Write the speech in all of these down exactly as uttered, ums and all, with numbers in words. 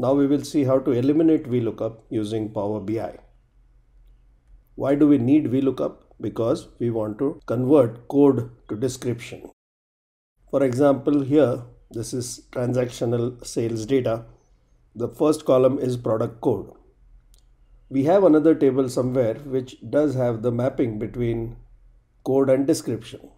Now we will see how to eliminate VLOOKUP using Power B I. Why do we need VLOOKUP? Because we want to convert code to description. For example, here this is transactional sales data. The first column is product code. We have another table somewhere which does have the mapping between code and description.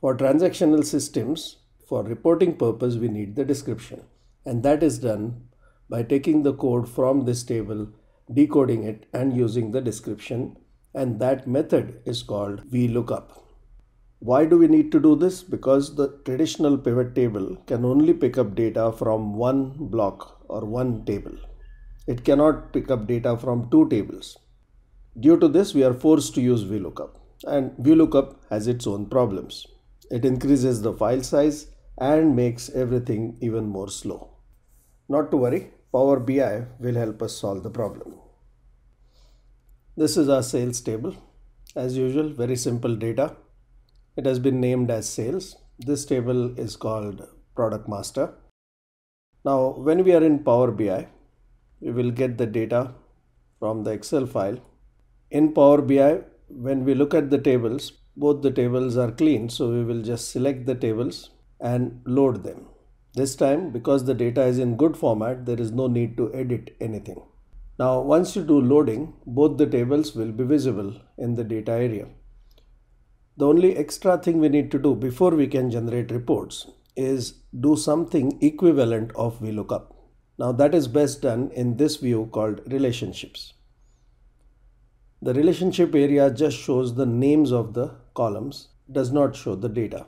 For transactional systems, for reporting purpose, we need the description, and that is done by taking the code from this table, decoding it and using the description, and that method is called VLOOKUP. Why do we need to do this? Because the traditional pivot table can only pick up data from one block or one table. It cannot pick up data from two tables. Due to this, we are forced to use VLOOKUP, and VLOOKUP has its own problems. It increases the file size and makes everything even more slow. Not to worry, Power B I will help us solve the problem. This is our sales table. As usual, very simple data. It has been named as sales. This table is called product master. Now, when we are in Power B I, we will get the data from the Excel file. In Power B I, when we look at the tables, both the tables are clean, so we will just select the tables and load them. This time, because the data is in good format, there is no need to edit anything. Now, once you do loading, both the tables will be visible in the data area. The only extra thing we need to do before we can generate reports is do something equivalent of VLOOKUP. Now that is best done in this view called relationships. The relationship area just shows the names of the columns, does not show the data.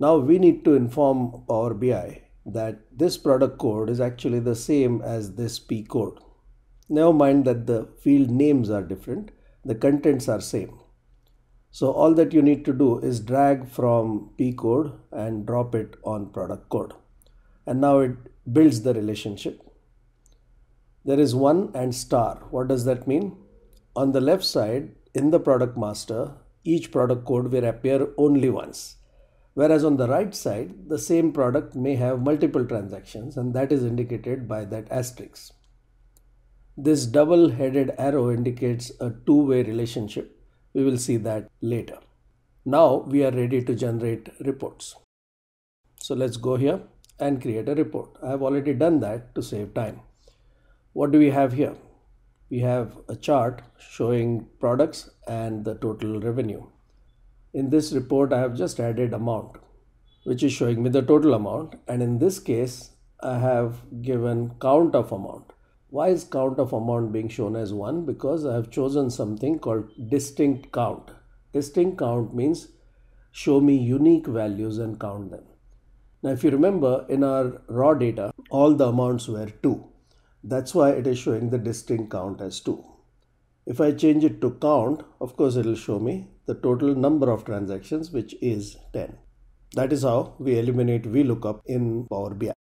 Now we need to inform Power B I that this product code is actually the same as this P code. Never mind that the field names are different, the contents are same. So all that you need to do is drag from P code and drop it on product code. And now it builds the relationship. There is one and star. What does that mean? On the left side, in the product master, each product code will appear only once. Whereas on the right side, the same product may have multiple transactions, and that is indicated by that asterisk. This double-headed arrow indicates a two-way relationship. We will see that later. Now we are ready to generate reports. So let's go here and create a report. I have already done that to save time. What do we have here? We have a chart showing products and the total revenue. In this report, I have just added amount, which is showing me the total amount. And in this case, I have given count of amount. Why is count of amount being shown as one? Because I have chosen something called distinct count. Distinct count means show me unique values and count them. Now, if you remember, in our raw data, all the amounts were two. That's why it is showing the distinct count as two. If I change it to count, of course, it will show me the total number of transactions, which is ten. That is how we eliminate VLOOKUP in Power B I.